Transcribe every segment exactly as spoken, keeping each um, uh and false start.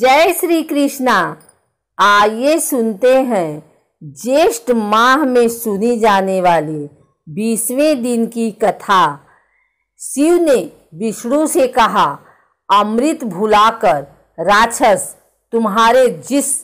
जय श्री कृष्णा। आइए सुनते हैं ज्येष्ठ माह में सुनी जाने वाली बीसवें दिन की कथा। शिव ने विष्णु से कहा, अमृत भुलाकर राक्षस तुम्हारे जिस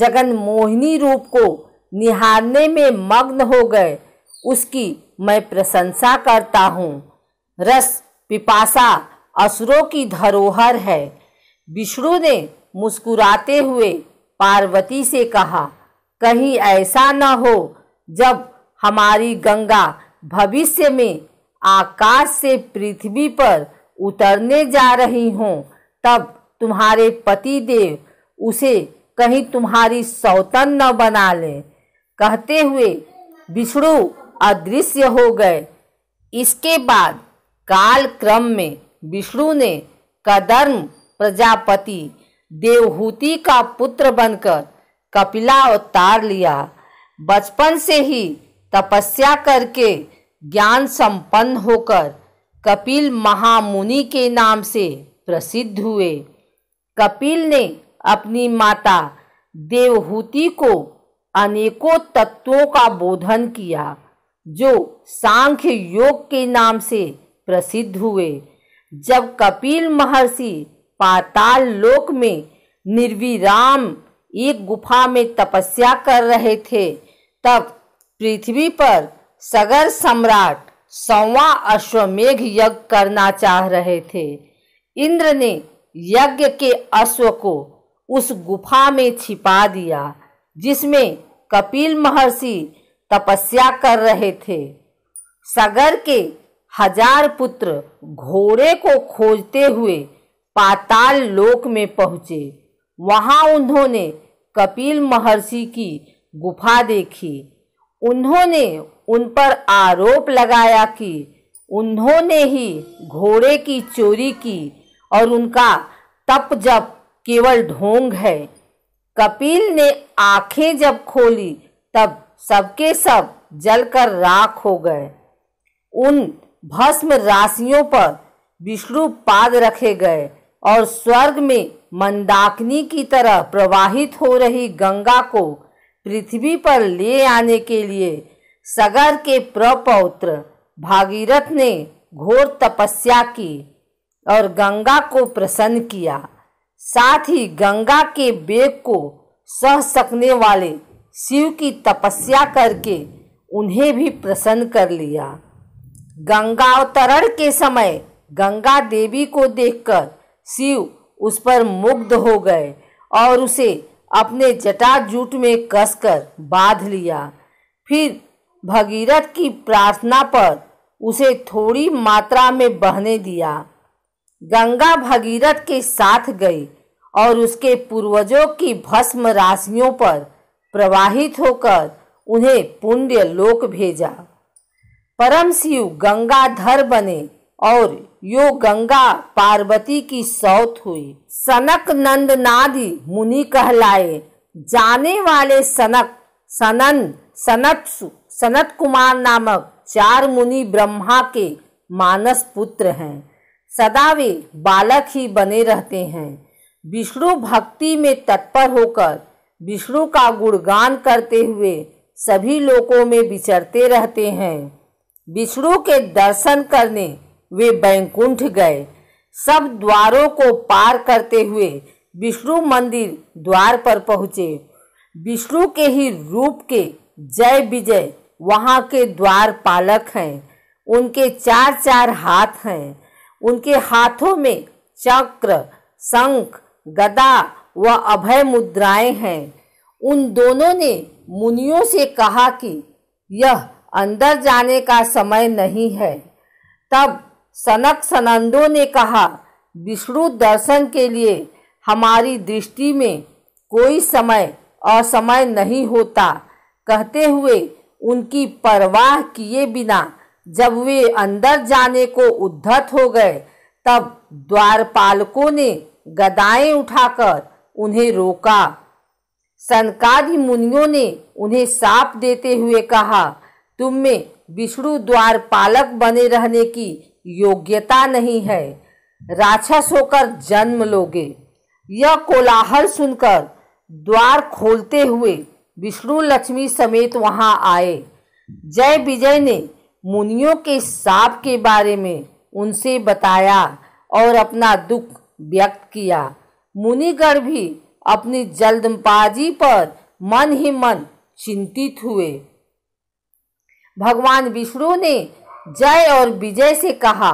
जगन मोहिनी रूप को निहारने में मग्न हो गए उसकी मैं प्रशंसा करता हूँ। रस पिपासा असुरों की धरोहर है। विष्णु ने मुस्कुराते हुए पार्वती से कहा, कहीं ऐसा न हो जब हमारी गंगा भविष्य में आकाश से पृथ्वी पर उतरने जा रही हों तब तुम्हारे पति देव उसे कहीं तुम्हारी सौतन न बना ले। कहते हुए विष्णु अदृश्य हो गए। इसके बाद काल क्रम में विष्णु ने कदर्म प्रजापति देवहूति का पुत्र बनकर कपिलावतार लिया। बचपन से ही तपस्या करके ज्ञान संपन्न होकर कपिल महामुनि के नाम से प्रसिद्ध हुए। कपिल ने अपनी माता देवहूति को अनेकों तत्वों का बोधन किया जो सांख्य योग के नाम से प्रसिद्ध हुए। जब कपिल महर्षि पाताल लोक में निर्विराम एक गुफा में तपस्या कर रहे थे तब पृथ्वी पर सगर सम्राट सौवां अश्वमेघ यज्ञ करना चाह रहे थे। इंद्र ने यज्ञ के अश्व को उस गुफा में छिपा दिया जिसमें कपिल महर्षि तपस्या कर रहे थे। सगर के हजार पुत्र घोड़े को खोजते हुए पाताल लोक में पहुँचे। वहाँ उन्होंने कपिल महर्षि की गुफा देखी। उन्होंने उन पर आरोप लगाया कि उन्होंने ही घोड़े की चोरी की और उनका तप जप केवल ढोंग है। कपिल ने आंखें जब खोली तब सबके सब जलकर राख हो गए। उन भस्म राशियों पर विष्णु पाद रखे गए और स्वर्ग में मंदाकिनी की तरह प्रवाहित हो रही गंगा को पृथ्वी पर ले आने के लिए सगर के प्रपौत्र भागीरथ ने घोर तपस्या की और गंगा को प्रसन्न किया। साथ ही गंगा के बेग को सह सकने वाले शिव की तपस्या करके उन्हें भी प्रसन्न कर लिया। गंगावतरण के समय गंगा देवी को देखकर शिव उस पर मुग्ध हो गए और उसे अपने जटाजूट में कसकर बांध लिया। फिर भगीरथ की प्रार्थना पर उसे थोड़ी मात्रा में बहने दिया। गंगा भगीरथ के साथ गई और उसके पूर्वजों की भस्म राशियों पर प्रवाहित होकर उन्हें पुण्य लोक भेजा। परम शिव गंगाधर बने और यो गंगा पार्वती की सौत हुई। सनक नंदनादि मुनि कहलाए जाने वाले सनक, सनन, सनत्सु, सनत कुमार नामक चार मुनि ब्रह्मा के मानस पुत्र हैं। सदा वे बालक ही बने रहते हैं। विष्णु भक्ति में तत्पर होकर विष्णु का गुणगान करते हुए सभी लोकों में विचरते रहते हैं। विष्णु के दर्शन करने वे बैंकुंठ गए। सब द्वारों को पार करते हुए विष्णु मंदिर द्वार पर पहुँचे। विष्णु के ही रूप के जय विजय वहाँ के द्वार पालक हैं। उनके चार चार हाथ हैं। उनके हाथों में चक्र, शंख, गदा व अभय मुद्राएं हैं। उन दोनों ने मुनियों से कहा कि यह अंदर जाने का समय नहीं है। तब सनक सनंदों ने कहा, विष्णु दर्शन के लिए हमारी दृष्टि में कोई समय असमय नहीं होता। कहते हुए उनकी परवाह किए बिना जब वे अंदर जाने को उद्धत हो गए तब द्वारपालकों ने गदाएं उठाकर उन्हें रोका। सनकादि मुनियों ने उन्हें साप देते हुए कहा, तुम में विष्णु द्वारपालक बने रहने की योग्यता नहीं है। राक्षस होकर जन्म लोगे। यह कोलाहल सुनकर द्वार खोलते हुए विष्णु लक्ष्मी समेत वहां आए। जय विजय ने मुनियों के साप के बारे में उनसे बताया और अपना दुख व्यक्त किया। मुनिगण भी अपनी जल्दबाजी पर मन ही मन चिंतित हुए। भगवान विष्णु ने जय और विजय से कहा,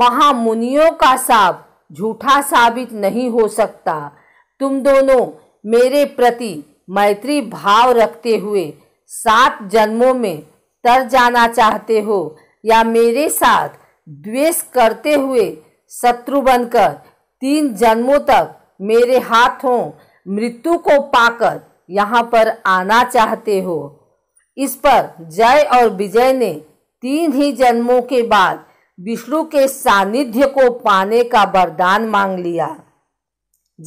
महामुनियों का साप झूठा साबित नहीं हो सकता। तुम दोनों मेरे प्रति मैत्री भाव रखते हुए सात जन्मों में तर जाना चाहते हो या मेरे साथ द्वेष करते हुए शत्रु बनकर तीन जन्मों तक मेरे हाथों मृत्यु को पाकर यहाँ पर आना चाहते हो। इस पर जय और विजय ने तीन ही जन्मों के बाद विष्णु के सानिध्य को पाने का वरदान मांग लिया।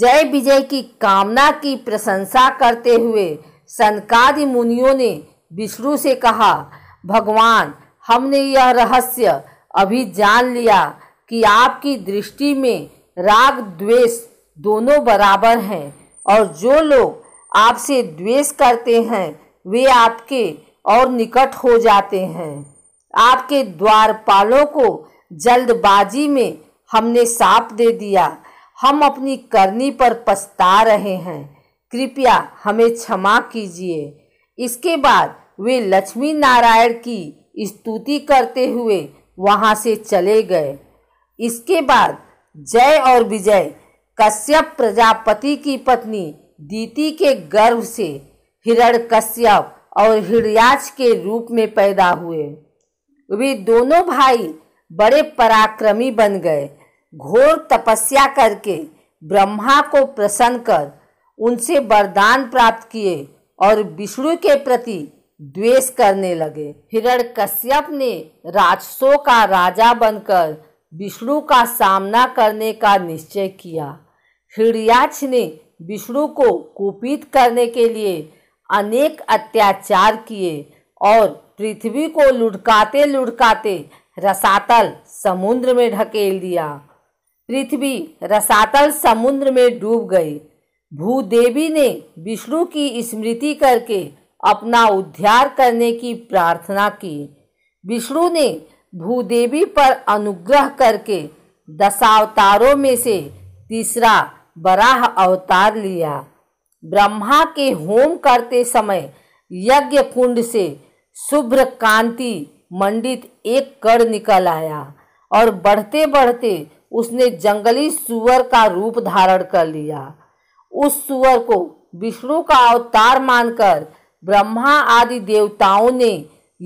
जय विजय की कामना की प्रशंसा करते हुए सनकादि मुनियों ने विष्णु से कहा, भगवान, हमने यह रहस्य अभी जान लिया कि आपकी दृष्टि में राग द्वेष दोनों बराबर हैं और जो लोग आपसे द्वेष करते हैं वे आपके और निकट हो जाते हैं। आपके द्वारपालों को जल्दबाजी में हमने साप दे दिया। हम अपनी करनी पर पछता रहे हैं, कृपया हमें क्षमा कीजिए। इसके बाद वे लक्ष्मी नारायण की स्तुति करते हुए वहां से चले गए। इसके बाद जय और विजय कश्यप प्रजापति की पत्नी दीति के गर्भ से हिरण्यकश्यप और हिरयाक्ष के रूप में पैदा हुए। वे दोनों भाई बड़े पराक्रमी बन गए। घोर तपस्या करके ब्रह्मा को प्रसन्न कर उनसे वरदान प्राप्त किए और विष्णु के प्रति द्वेष करने लगे। हिरण्यकश्यप ने राक्षसों का राजा बनकर विष्णु का सामना करने का निश्चय किया। हिरयाक्ष ने विष्णु को कुपित करने के लिए अनेक अत्याचार किए और पृथ्वी को लुढ़काते लुढ़काते रसातल समुद्र में ढकेल दिया। पृथ्वी रसातल समुद्र में डूब गई। भूदेवी ने विष्णु की स्मृति करके अपना उद्धार करने की प्रार्थना की। विष्णु ने भूदेवी पर अनुग्रह करके दशावतारों में से तीसरा बराह अवतार लिया। ब्रह्मा के होम करते समय यज्ञ कुंड से शुभ्र कांति मंडित एक कण निकल आया और बढ़ते बढ़ते उसने जंगली सुअर का रूप धारण कर लिया। उस सुअर को विष्णु का अवतार मानकर ब्रह्मा आदि देवताओं ने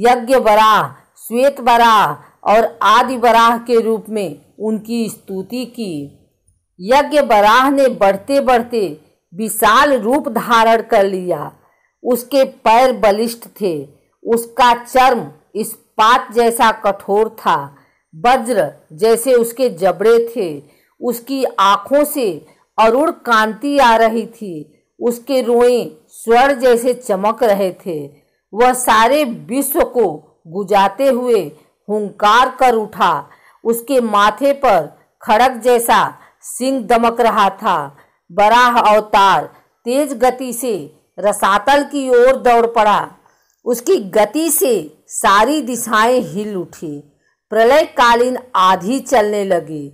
यज्ञ बराह, श्वेत बराह और आदि बराह के रूप में उनकी स्तुति की। यज्ञ बराह ने बढ़ते बढ़ते विशाल रूप धारण कर लिया। उसके पैर बलिष्ठ थे, उसका चर्म इस्पात जैसा कठोर था, वज्र जैसे उसके जबड़े थे, उसकी आँखों से अरुण कांति आ रही थी, उसके रोएं स्वर्ण जैसे चमक रहे थे। वह सारे विश्व को गुजाते हुए हुंकार कर उठा। उसके माथे पर खड़ग जैसा सिंह दमक रहा था। बराह अवतार तेज गति से रसातल की ओर दौड़ पड़ा। उसकी गति से सारी दिशाएं हिल उठी, प्रलयकालीन आधी चलने लगी।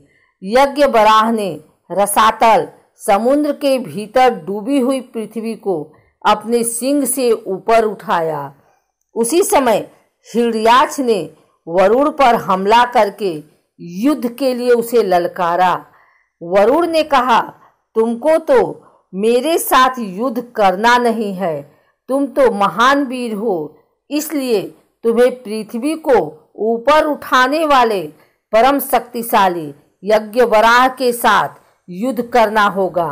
यज्ञ बराह ने रसातल समुद्र के भीतर डूबी हुई पृथ्वी को अपने सिंग से ऊपर उठाया। उसी समय हिरयाक्ष ने वरुण पर हमला करके युद्ध के लिए उसे ललकारा। वरुण ने कहा, तुमको तो मेरे साथ युद्ध करना नहीं है, तुम तो महान वीर हो, इसलिए तुम्हें पृथ्वी को ऊपर उठाने वाले परम शक्तिशाली यज्ञ बराह के साथ युद्ध करना होगा।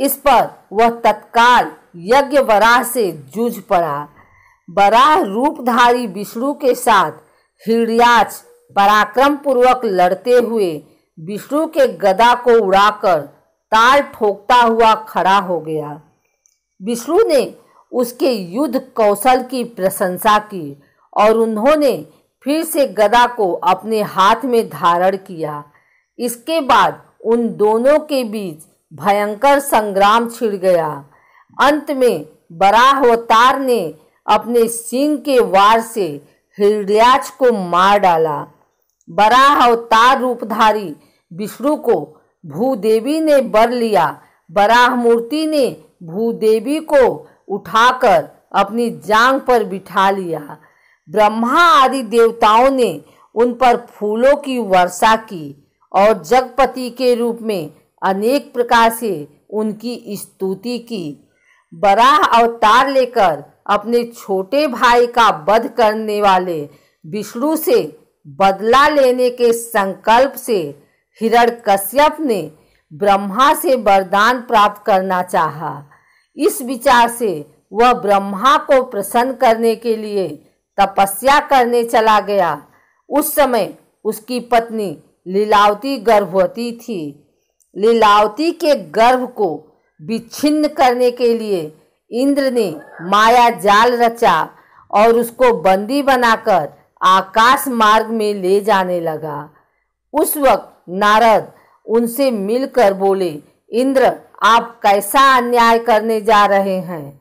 इस पर वह तत्काल यज्ञ बराह से जूझ पड़ा। बराह रूपधारी विष्णु के साथ हिरयाक्ष पराक्रम पूर्वक लड़ते हुए विष्णु के गदा को उड़ाकर ताल ठोकता हुआ खड़ा हो गया। विष्णु ने उसके युद्ध कौशल की प्रशंसा की और उन्होंने फिर से गदा को अपने हाथ में धारण किया। इसके बाद उन दोनों के बीच भयंकर संग्राम छिड़ गया। अंत में बराहवतार ने अपने सिंह के वार से हिरण्याक्ष को मार डाला। बराह अवतार रूपधारी विष्णु को भूदेवी ने बर लिया। बराह मूर्ति ने भूदेवी को उठाकर अपनी जांग पर बिठा लिया। ब्रह्मा आदि देवताओं ने उन पर फूलों की वर्षा की और जगपति के रूप में अनेक प्रकार से उनकी स्तुति की। बराह अवतार लेकर अपने छोटे भाई का वध करने वाले विष्णु से बदला लेने के संकल्प से हिरण्यकश्यप ने ब्रह्मा से वरदान प्राप्त करना चाहा। इस विचार से वह ब्रह्मा को प्रसन्न करने के लिए तपस्या करने चला गया। उस समय उसकी पत्नी लीलावती गर्भवती थी। लीलावती के गर्भ को विच्छिन्न करने के लिए इंद्र ने माया जाल रचा और उसको बंदी बनाकर आकाश मार्ग में ले जाने लगा। उस वक्त नारद उनसे मिलकर बोले, इंद्र आप कैसा अन्याय करने जा रहे हैं।